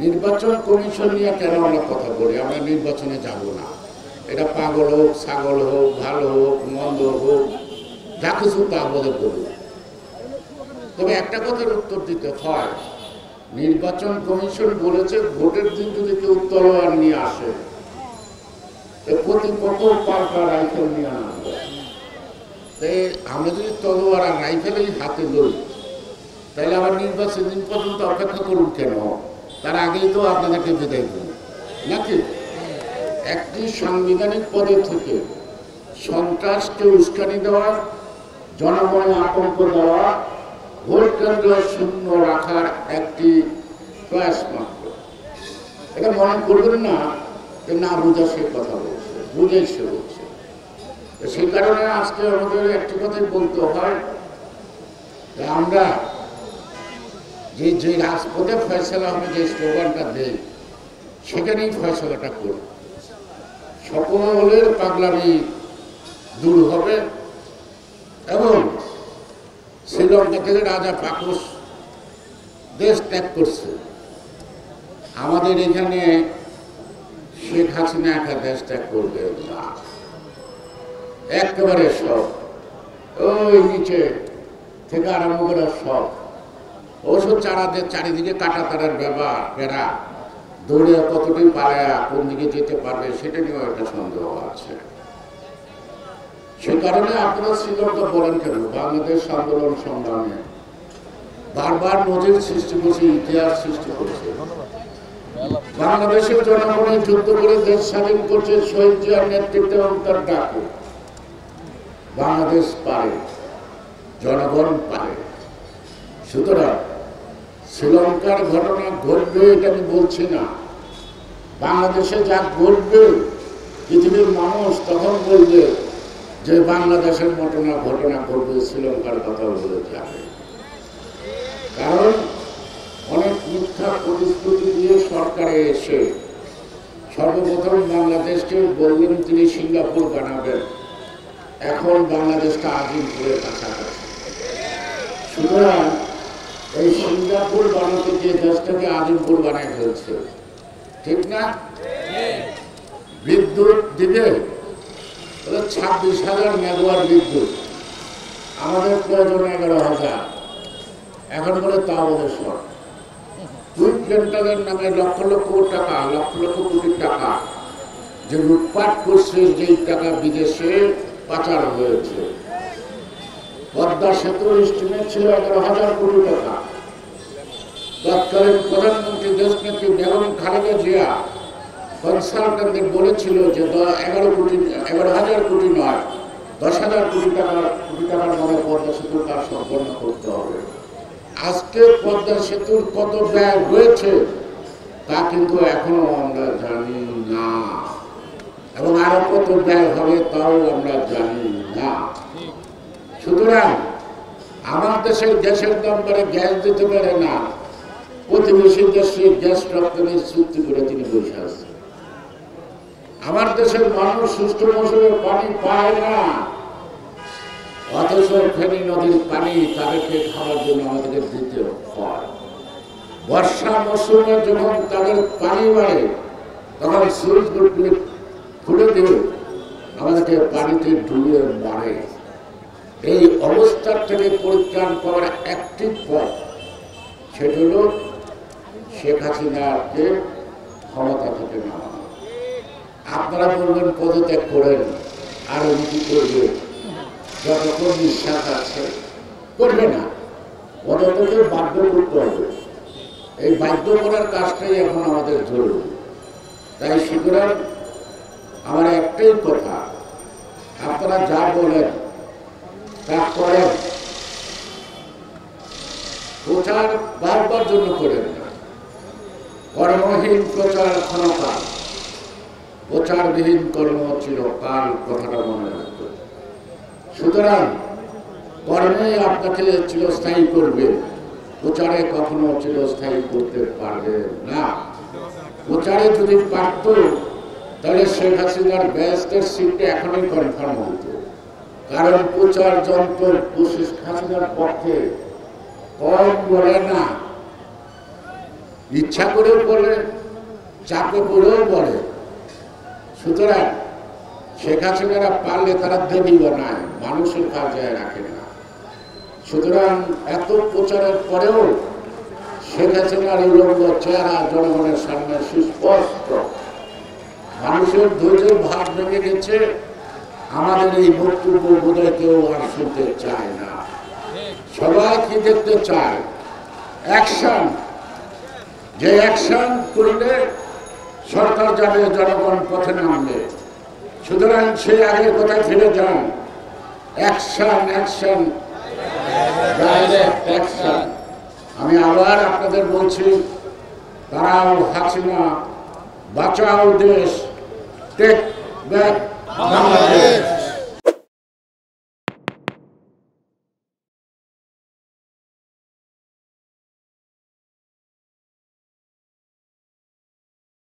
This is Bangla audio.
নির্বাচন কমিশন নিয়ে কেন আমরা কথা বলি? আমরা নির্বাচনে যাব না, এটা পাগল হোক ছাগল হোক ভালো হোক মন্দ হোক যা কিছু তা আমাদের বলুন, তবে একটা কথার উত্তর দিতে হয়। নির্বাচন কমিশন বলেছে ভোটের দিন যদি কেউ তলোয়ার নিয়ে আসে প্রতিপক্ষ পাল্টা রাইফেল নিয়ে আনা যায়, তাই আমরা যদি তলোয়ার আর রাইফেলেই হাতে লই তাহলে আবার নির্বাচন দিন পর্যন্ত অপেক্ষা করুন কেন? তার আগেই তো আপনাদেরকে বিদায় দিন নাকি? একটি সাংবিধানিক পদে থেকে সন্ত্রাসকে উস্কানি দেওয়া, জনগণে আতঙ্ক দেওয়া, ভোট কেন্দ্র শূন্য রাখার একটি প্রয়াস মাত্র। এটা মনে করবেন না যে না বুঝা সে কথা বলছে, বুঝেই সে বলছে। সেই কারণে আজকে আমাদের একটি কথাই বলতে হয়, আমরা যে যে রাজপথে ফয়সলা হবে যে স্লোগানটা দেই সেখানেই ফয়সলাটা করব। সকলের পাগলামি দূর হবে এবং শ্রীলঙ্কা থেকে রাজা পাকস দেশ ত্যাগ করছে, আমাদের এখানে শেখ হাসিনা একা দেশ ত্যাগ করবে না, একেবারে সব ওই নিচে থেকে আরম্ভ করে সব ওষুধ চারাদের চারিদিকে কাটা তারার ব্যাপার বেড়া দৌড়ে কতটুকু পালায়া কোন দিকে যেতে পারবে সেটা নিয়েও একটা সন্দেহ আছে। সে কারণে আপনারা শ্রীলঙ্কা বলেন কেন, বাংলাদেশ আন্দোলন সংগ্রামে বারবার নজির সৃষ্টি করছে, ইতিহাস সৃষ্টি করছে। বাংলাদেশের জনগণের যুদ্ধ করে দেশ স্বাধীন করছে শহীদ জিয়ার নেতৃত্বে এবং তার ডাকে। বাংলাদেশ পারে, জনগণ পারে। সুতরাং শ্রীলঙ্কার ঘটনা ঘটবে এটা আমি বলছি না, বাংলাদেশে যা ঘটবে পৃথিবীর মানুষ তখন বলবে যে বাংলাদেশের ঘটনা ঘটনা ঘটবে, শ্রীলঙ্কার কথা বলে যাবে। কারণ অনেক মিথ্যা প্রতিশ্রুতি দিয়ে সরকারে এসে সর্বপ্রথম বাংলাদেশকে বললেন তিনি সিঙ্গাপুর বানাবেন, এখন বাংলাদেশটা আজিমপুরের কাছাকাছি। সুতরাং এই সিঙ্গাপুর বানাতে গিয়ে দেশটাকে আজিমপুর বানায় ফেলছে, ঠিক না? বিদ্যুৎ দিবে 26,000 মেগাওয়াট বিদ্যুৎ, আমাদের প্রয়োজন 11,000। এখন বলে তা আমাদের সব দুই প্ল্যান্টের নামে লক্ষ লক্ষ টাকা, লক্ষ লক্ষ কোটি টাকা যে লুটপাট করছে, যেই টাকা বিদেশে পাচার হয়েছে। পদ্মা সেতুর ইস্টিমেট ছিল 11,000 কোটি টাকা। তৎকালীন প্রধানমন্ত্রী দেশনেত্রী বেগম খালেদা জিয়া কনসালটেন্টদের বলেছিল যে 11,000 কোটি নয়, 10,000 কোটি টাকার মধ্যে পদ্মা সেতুর কাজ সম্পন্ন করতে হবে। আজকে পদ্মা সেতুর কত ব্যয় হয়েছে তা কিন্তু এখনো আমরা জানি না, এবং আরো কত ব্যয় হবে তাও আমরা জানি না। সুতরাং আমার দেশের গ্যাসের দাম বাড়ে, গ্যাস দিতে পারে না, প্রতিবেশী দেশে গ্যাস রপ্তানির চুক্তি করে তিনি বসে আছেন। আমার দেশের মানুষ সুষ্ঠু মৌসুমে পানি পায় না, অথচ ফেনী নদীর পানি তাদেরকে খাওয়ার জন্য আমাদেরকে দিতে হয়। বর্ষা মৌসুমে যখন তাদের পানি বাড়ে তখন সুইচ বোর্ডগুলি খুলে দিয়ে আমাদেরকে পানিতে ডুবিয়ে বাড়ে। এই অবস্থার থেকে পরিত্রাণ পাওয়ার একটি পথ সেটা হল শেখ হাসিনাকে ক্ষমতা থেকে নামানো। আপনারা বলবেন পদত্যাগ করেন, আরো নীতি করবে, যতক্ষণ বিশ্বাস আছে করবে না, পদত্যাগকে বাধ্য করতে হবে। এই বাধ্য করার কাজটাই এখন আমাদের জরুরি। তাই সুতরাং আমার একটাই কথা, আপনারা যা বলেন তা করেন, প্রচার বারবার জন্য করেন না। কর্মহীন প্রচার ক্ষমতা, প্রচারবিহীন কর্ম চিরকাল, কথাটা মনে রাখবে। সুতরাং কর্মে আপনাকে চিরস্থায়ী করবে, প্রচারে কখনো চিরস্থায়ী করতে পারবে না। প্রচারে যদি পারত তাহলে শেখ হাসিনার ব্যারিস্টার সিটে এখনই কনফার্ম হতো, কারণ প্রচার যন্ত্র শেখ হাসিনার পক্ষে কম বলে না, ইচ্ছা করেও পড়ে, চাপে পড়েও পড়ে। সুতরাং শেখ হাসিনারা পারলে তারা দেবী বানায়, মানুষের কাজে রাখে না। সুতরাং এত প্রচারের পরেও শেখ হাসিনার উলঙ্গ চেহারা জনগণের সামনে সুস্পষ্ট, মানুষের ধৈর্যের ভাব ভেঙে গেছে। আমাদের এই বক্তব্য বোধহয় কেউ আর শুনতে চায় না। সবাই কি দেখতে চায়? অ্যাকশন। যে অ্যাকশন করলে সরকার যাবে, জনগণ পথে নামবে। সুতরাং সেই আগে কোথায় ফিরে যান। Action, action, direct action. আমি আবার আপনাদের বলছি, তারাও হাসিনা, বাঁচাও দেশ, টেক ব্যাক বাংলাদেশ।